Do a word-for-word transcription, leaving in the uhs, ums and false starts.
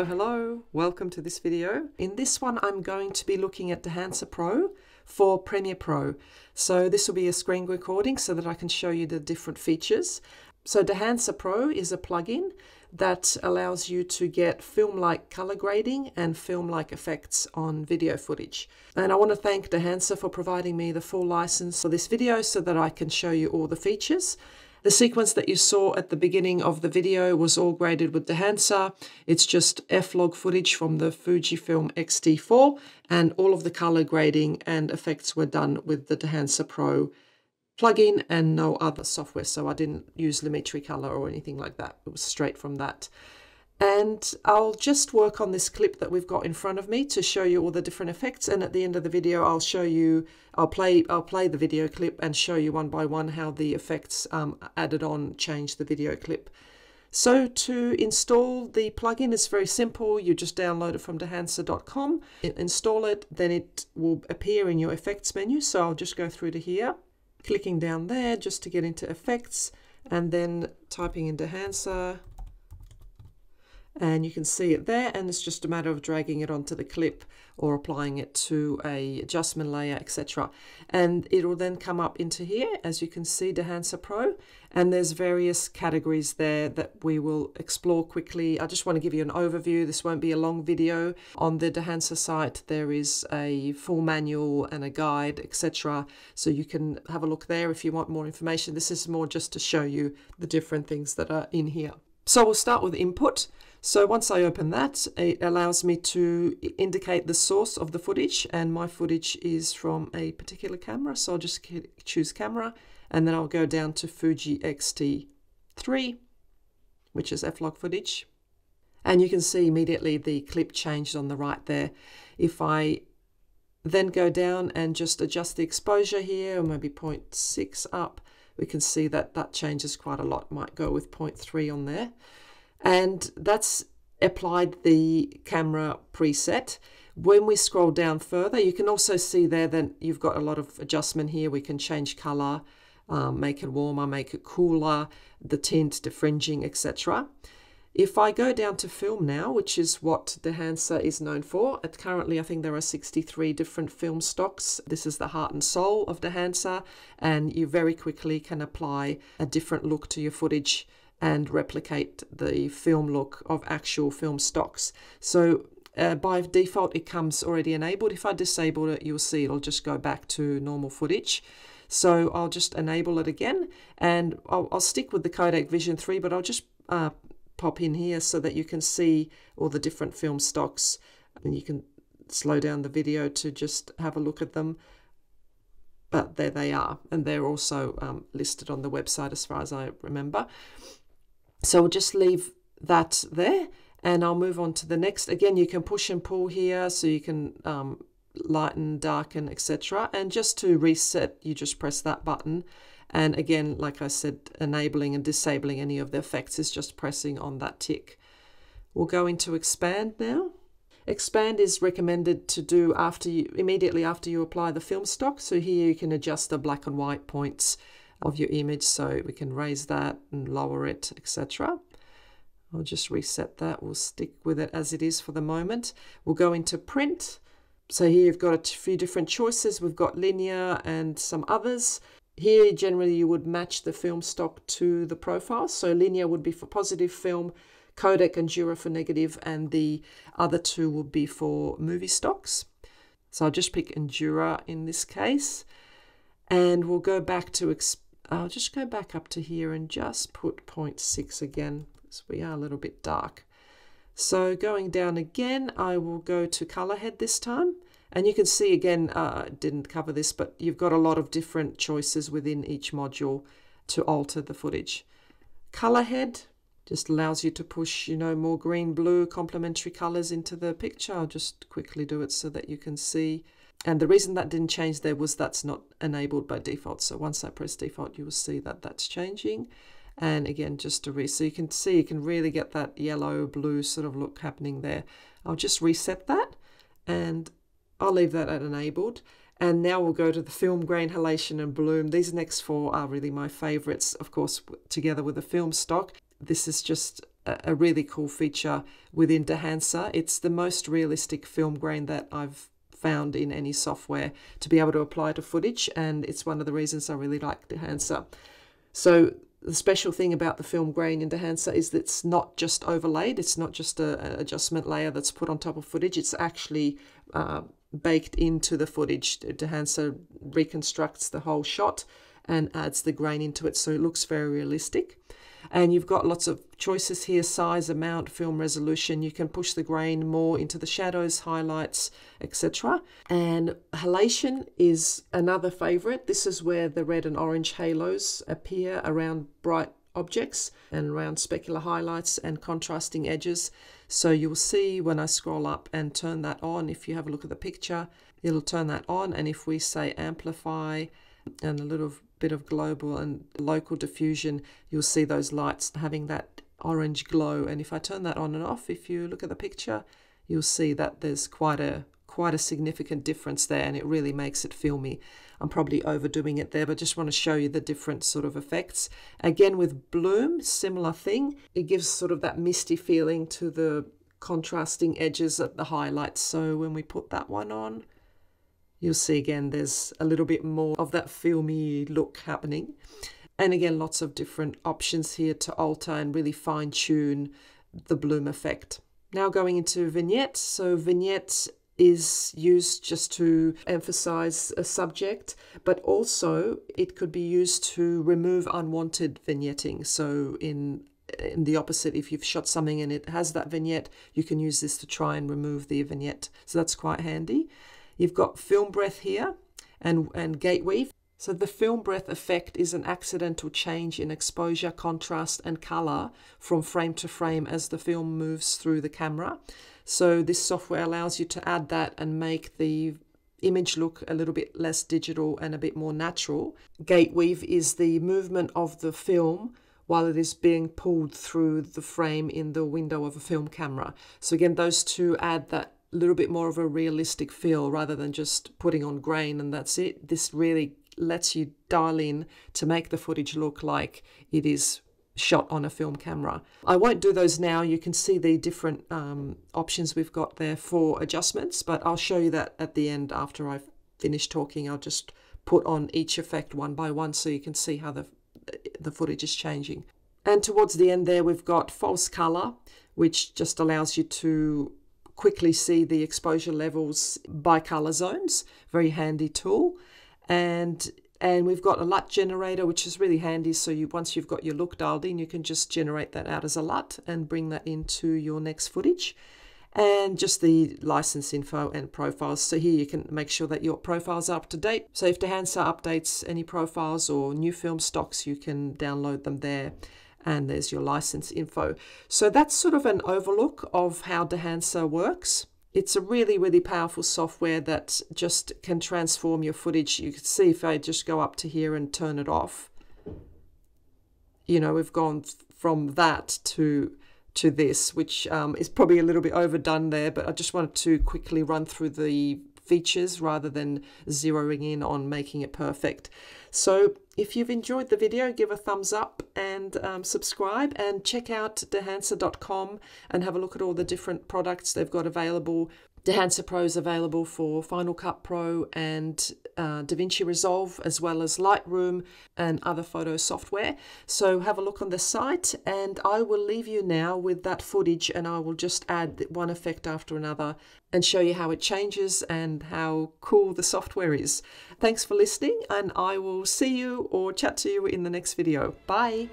Hello, hello, welcome to this video. In this one, I'm going to be looking at Dehancer Pro for Premiere Pro. So this will be a screen recording so that I can show you the different features. So Dehancer Pro is a plugin that allows you to get film-like color grading and film-like effects on video footage. And I want to thank Dehancer for providing me the full license for this video so that I can show you all the features. The sequence that you saw at the beginning of the video was all graded with Dehancer. It's just F-Log footage from the Fujifilm X T four, and all of the color grading and effects were done with the Dehancer Pro plugin and no other software. So I didn't use Lumetri Color or anything like that. It was straight from that. And I'll just work on this clip that we've got in front of me to show you all the different effects. And at the end of the video, I'll show you, I'll play, I'll play the video clip and show you one by one how the effects um, added on change the video clip. So to install the plugin, it's very simple. You just download it from Dehancer dot com, install it, then it will appear in your effects menu. So I'll just go through to here, clicking down there just to get into effects, and then typing in Dehancer. And you can see it there, and it's just a matter of dragging it onto the clip or applying it to a adjustment layer, et cetera. And it will then come up into here, as you can see, Dehancer Pro, and there's various categories there that we will explore quickly. I just want to give you an overview. This won't be a long video. On the Dehancer site, there is a full manual and a guide, et cetera. So you can have a look there if you want more information. This is more just to show you the different things that are in here. So we'll start with input. So once I open that, it allows me to indicate the source of the footage, and my footage is from a particular camera. So I'll just choose camera, and then I'll go down to Fuji X T three, which is F-Log footage. And you can see immediately the clip changed on the right there. If I then go down and just adjust the exposure here, or maybe zero point six up, we can see that that changes quite a lot. Might go with zero point three on there. And that's applied the camera preset. When we scroll down further, you can also see there that you've got a lot of adjustment here. We can change color, um, make it warmer, make it cooler, the tint, defringing, et cetera. If I go down to film now, which is what Dehancer is known for, at currently I think there are sixty-three different film stocks. This is the heart and soul of Dehancer, and you very quickly can apply a different look to your footage and replicate the film look of actual film stocks. So uh, by default, it comes already enabled. If I disable it, you'll see it'll just go back to normal footage. So I'll just enable it again, and I'll, I'll stick with the Kodak Vision three, but I'll just uh, pop in here so that you can see all the different film stocks, and you can slow down the video to just have a look at them. But there they are, and they're also um, listed on the website as far as I remember. So we'll just leave that there, and I'll move on to the next. Again, you can push and pull here, so you can um, lighten, darken, et cetera. And just to reset, you just press that button. And again, like I said, enabling and disabling any of the effects is just pressing on that tick. We'll go into expand now. Expand is recommended to do after you, immediately after you apply the film stock. So here you can adjust the black and white points of your image, so we can raise that and lower it, et cetera. I'll just reset that. We'll stick with it as it is for the moment. We'll go into print. So here you've got a few different choices. We've got linear and some others. Here, generally, you would match the film stock to the profile. So linear would be for positive film, Kodak and Endura for negative, and the other two will be for movie stocks. So I'll just pick Endura in this case, and we'll go back to expand. I'll just go back up to here and just put zero point six again, because we are a little bit dark. So going down again, I will go to color head this time. And you can see again, uh, didn't cover this, but you've got a lot of different choices within each module to alter the footage. Color head just allows you to push, you know, more green, blue, complementary colors into the picture. I'll just quickly do it so that you can see. And the reason that didn't change there was that's not enabled by default. So once I press default, you will see that that's changing. And again, just to re, so you can see, you can really get that yellow, blue sort of look happening there. I'll just reset that, and I'll leave that at enabled. And now we'll go to the film grain, halation, and bloom. These next four are really my favorites, of course, together with the film stock. This is just a really cool feature within Dehancer. It's the most realistic film grain that I've found in any software to be able to apply to footage, and it's one of the reasons I really like Dehancer. So the special thing about the film grain in Dehancer is that it's not just overlaid, it's not just a, an adjustment layer that's put on top of footage, it's actually uh, baked into the footage. Dehancer reconstructs the whole shot and adds the grain into it, so it looks very realistic. And you've got lots of choices here: size, amount, film resolution. You can push the grain more into the shadows, highlights, et cetera. And halation is another favorite. This is where the red and orange halos appear around bright objects and around specular highlights and contrasting edges. So you'll see when I scroll up and turn that on, if you have a look at the picture, it'll turn that on. And if we say amplify and a little bit of global and local diffusion, you'll see those lights having that orange glow. And if I turn that on and off, if you look at the picture, you'll see that there's quite a quite a significant difference there, and it really makes it filmy. I'm probably overdoing it there, but just want to show you the different sort of effects. Again, with bloom, similar thing. It gives sort of that misty feeling to the contrasting edges at the highlights. So when we put that one on, you'll see again, there's a little bit more of that filmy look happening. And again, lots of different options here to alter and really fine tune the bloom effect. Now going into vignette. So vignette is used just to emphasize a subject, but also it could be used to remove unwanted vignetting. So in in the opposite, if you've shot something and it has that vignette, you can use this to try and remove the vignette. So that's quite handy. You've got film breath here and, and gate weave. So the film breath effect is an accidental change in exposure, contrast, and color from frame to frame as the film moves through the camera. So this software allows you to add that and make the image look a little bit less digital and a bit more natural. Gate weave is the movement of the film while it is being pulled through the frame in the window of a film camera. So again, those two add that little bit more of a realistic feel rather than just putting on grain and that's it. This really lets you dial in to make the footage look like it is shot on a film camera. I won't do those now. You can see the different um, options we've got there for adjustments, but I'll show you that at the end after I've finished talking. I'll just put on each effect one by one so you can see how the, the footage is changing. And towards the end there, we've got false color, which just allows you to quickly see the exposure levels by color zones, very handy tool. And, and we've got a L U T generator, which is really handy. So you, once you've got your look dialed in, you can just generate that out as a L U T and bring that into your next footage. And just the license info and profiles. So here you can make sure that your profiles are up to date. So if Dehancer updates any profiles or new film stocks, you can download them there. And there's your license info. So that's sort of an overlook of how Dehancer works. It's a really, really powerful software that just can transform your footage. You can see if I just go up to here and turn it off, you know, we've gone from that to, to this, which um, is probably a little bit overdone there, but I just wanted to quickly run through the features rather than zeroing in on making it perfect. So if you've enjoyed the video, give a thumbs up and um, subscribe, and check out Dehancer dot com and have a look at all the different products they've got available. Dehancer Pro is available for Final Cut Pro and uh, DaVinci Resolve, as well as Lightroom and other photo software. So have a look on the site, and I will leave you now with that footage, and I will just add one effect after another and show you how it changes and how cool the software is. Thanks for listening, and I will see you or chat to you in the next video. Bye.